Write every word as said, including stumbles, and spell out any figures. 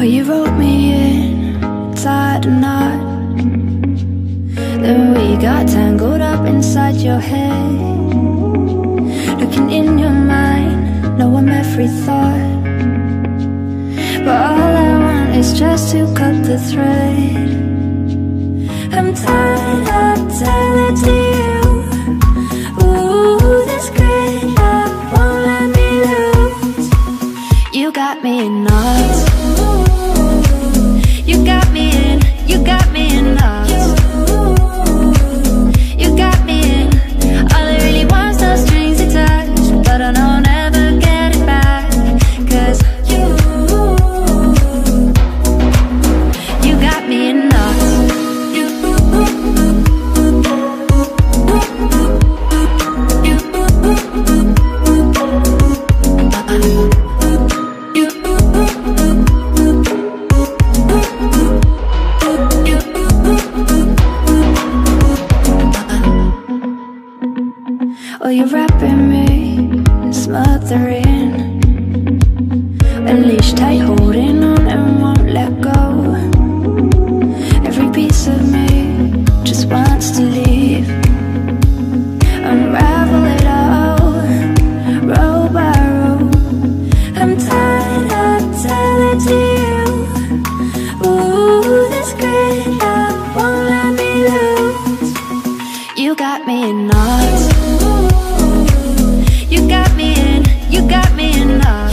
Oh, you wrote me in, tied a knot. Then we got tangled up inside your head. Looking in your mind, know I'm every thought. But all I want is just to cut the thread. I'm tied up tightly to you. Ooh, this grip up won't let me lose. You got me in knots. You got me in, you got me in knots. You got me in. All I really want's those strings attached, but I know I'll never get it back. Cause you, you got me in knots. Oh, you're wrapping me and smothering, unleashed tight, holding on and won't let go. Every piece of me just wants to leave, unravel it all, row by row. I'm tied up tightly to you. Ooh, this grip up won't let me lose. You got me in knots. You got me in, you got me in love.